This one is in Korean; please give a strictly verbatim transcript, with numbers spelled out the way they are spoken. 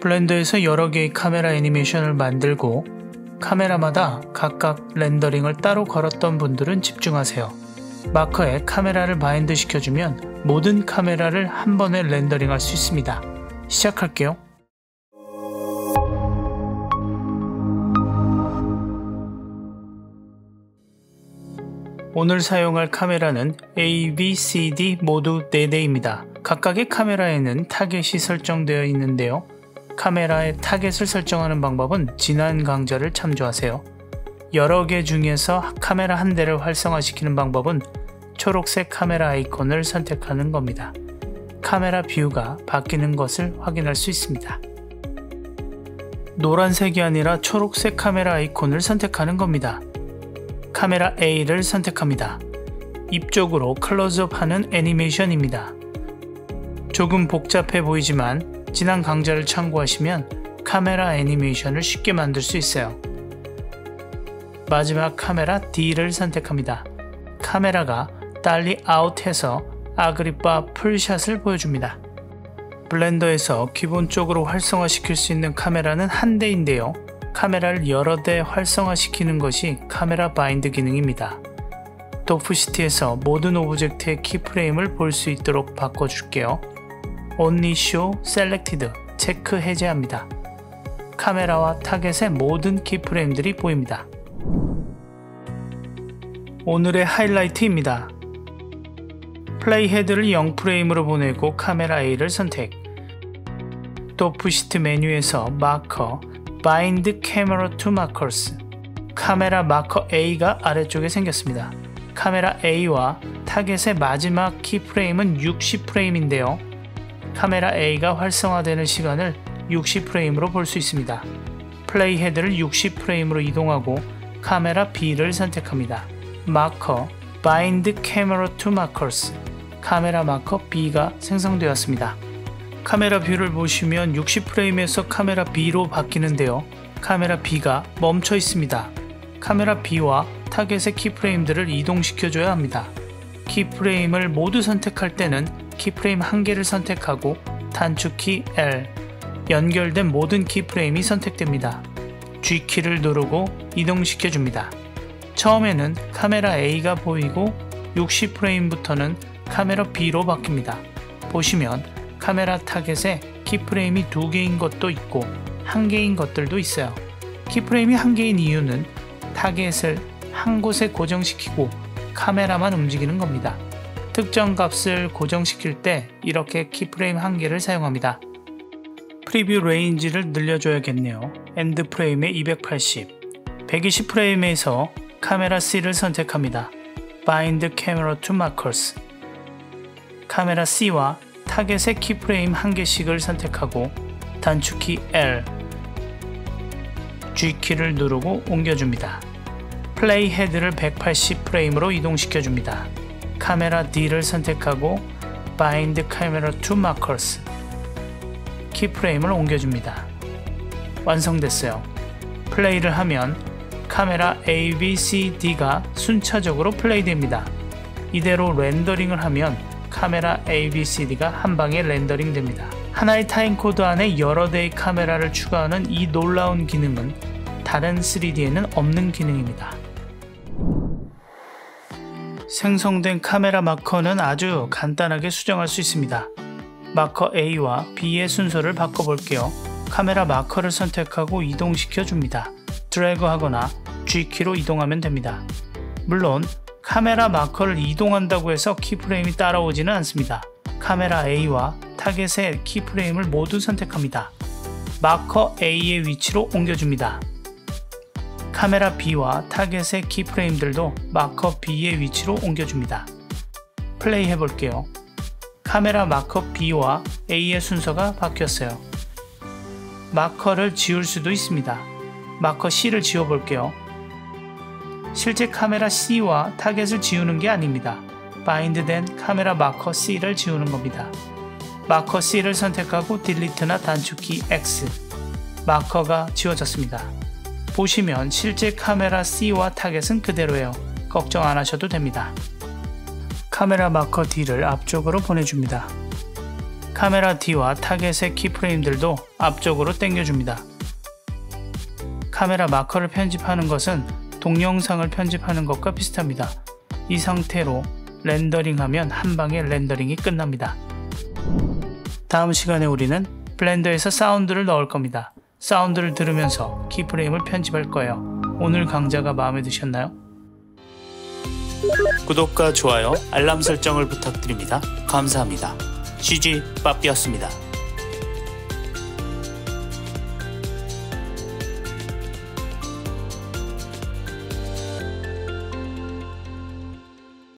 블렌더에서 여러 개의 카메라 애니메이션을 만들고 카메라마다 각각 렌더링을 따로 걸었던 분들은 집중하세요. 마커에 카메라를 바인드 시켜주면 모든 카메라를 한 번에 렌더링할 수 있습니다. 시작할게요. 오늘 사용할 카메라는 에이, 비, 씨, 디 모두 네 대입니다. 각각의 카메라에는 타겟이 설정되어 있는데요. 카메라의 타겟을 설정하는 방법은 지난 강좌를 참조하세요. 여러 개 중에서 카메라 한 대를 활성화시키는 방법은 초록색 카메라 아이콘을 선택하는 겁니다. 카메라 뷰가 바뀌는 것을 확인할 수 있습니다. 노란색이 아니라 초록색 카메라 아이콘을 선택하는 겁니다. 카메라 에이를 선택합니다. 입 쪽으로 클로즈업하는 애니메이션입니다. 조금 복잡해 보이지만 지난 강좌를 참고하시면 카메라 애니메이션을 쉽게 만들 수 있어요. 마지막 카메라 디를 선택합니다. 카메라가 달리 아웃해서 아그리파 풀샷을 보여줍니다. 블렌더에서 기본적으로 활성화시킬 수 있는 카메라는 한 대인데요. 카메라를 여러 대 활성화시키는 것이 카메라 바인드 기능입니다. 도프시티에서 모든 오브젝트의 키프레임을 볼 수 있도록 바꿔줄게요. Only Show Selected, 체크 해제합니다. 카메라와 타겟의 모든 키프레임들이 보입니다. 오늘의 하이라이트입니다. 플레이 헤드를 영 프레임으로 보내고 카메라 A를 선택. 도프시트 메뉴에서 마커, 바인드 캐머러 투 마커스, 카메라 마커 A가 아래쪽에 생겼습니다. 카메라 A와 타겟의 마지막 키프레임은 육십 프레임인데요. 카메라 A가 활성화되는 시간을 육십 프레임으로 볼 수 있습니다. 플레이 헤드를 육십 프레임으로 이동하고 카메라 B를 선택합니다. 마커, 바인드 캐머러 투 마커스, 카메라 마커 B가 생성되었습니다. 카메라 뷰를 보시면 육십 프레임에서 카메라 B로 바뀌는데요. 카메라 B가 멈춰 있습니다. 카메라 B와 타겟의 키프레임들을 이동시켜줘야 합니다. 키프레임을 모두 선택할 때는 키프레임 한 개를 선택하고 단축키 엘, 연결된 모든 키프레임이 선택됩니다. 지 키를 누르고 이동시켜줍니다. 처음에는 카메라 A가 보이고 육십 프레임부터는 카메라 B로 바뀝니다. 보시면 카메라 타겟에 키프레임이 두 개인 것도 있고 한 개인 것들도 있어요. 키프레임이 한 개인 이유는 타겟을 한 곳에 고정시키고 카메라만 움직이는 겁니다. 특정 값을 고정시킬 때 이렇게 키프레임 한 개를 사용합니다. 프리뷰 레인지를 늘려줘야겠네요. 엔드 프레임에 이백팔십, 백이십 프레임에서 카메라 C를 선택합니다. 바인드 캐머러 투 마커스, 카메라 C와 타겟의 키프레임 한 개씩을 선택하고 단축키 엘, 지 키를 누르고 옮겨줍니다. 플레이 헤드를 백팔십 프레임으로 이동시켜줍니다. 카메라 D를 선택하고 Bind Camera to Markers, 키프레임을 옮겨줍니다. 완성됐어요. 플레이를 하면 카메라 A, B, C, D가 순차적으로 플레이됩니다. 이대로 렌더링을 하면 카메라 에이, 비, 씨, 디가 한방에 렌더링 됩니다. 하나의 타임코드 안에 여러 대의 카메라를 추가하는 이 놀라운 기능은 다른 쓰리 디에는 없는 기능입니다. 생성된 카메라 마커는 아주 간단하게 수정할 수 있습니다. 마커 A와 B의 순서를 바꿔볼게요. 카메라 마커를 선택하고 이동시켜줍니다. 드래그하거나 지 키로 이동하면 됩니다. 물론 카메라 마커를 이동한다고 해서 키프레임이 따라오지는 않습니다. 카메라 A와 타겟의 키프레임을 모두 선택합니다. 마커 A의 위치로 옮겨줍니다. 카메라 B와 타겟의 키프레임들도 마커 B의 위치로 옮겨줍니다. 플레이 해볼게요. 카메라 마커 B와 A의 순서가 바뀌었어요. 마커를 지울 수도 있습니다. 마커 C를 지워볼게요. 실제 카메라 C와 타겟을 지우는 게 아닙니다. 바인드된 카메라 마커 C를 지우는 겁니다. 마커 C를 선택하고 딜리트나 단축키 X, 마커가 지워졌습니다. 보시면 실제 카메라 C와 타겟은 그대로예요. 걱정 안 하셔도 됩니다. 카메라 마커 D를 앞쪽으로 보내줍니다. 카메라 D와 타겟의 키프레임들도 앞쪽으로 당겨줍니다. 카메라 마커를 편집하는 것은 동영상을 편집하는 것과 비슷합니다. 이 상태로 렌더링하면 한방에 렌더링이 끝납니다. 다음 시간에 우리는 블렌더에서 사운드를 넣을 겁니다. 사운드를 들으면서 키프레임을 편집할 거예요. 오늘 강좌가 마음에 드셨나요? 구독과 좋아요, 알람 설정을 부탁드립니다. 감사합니다. 씨지 빠삐였습니다.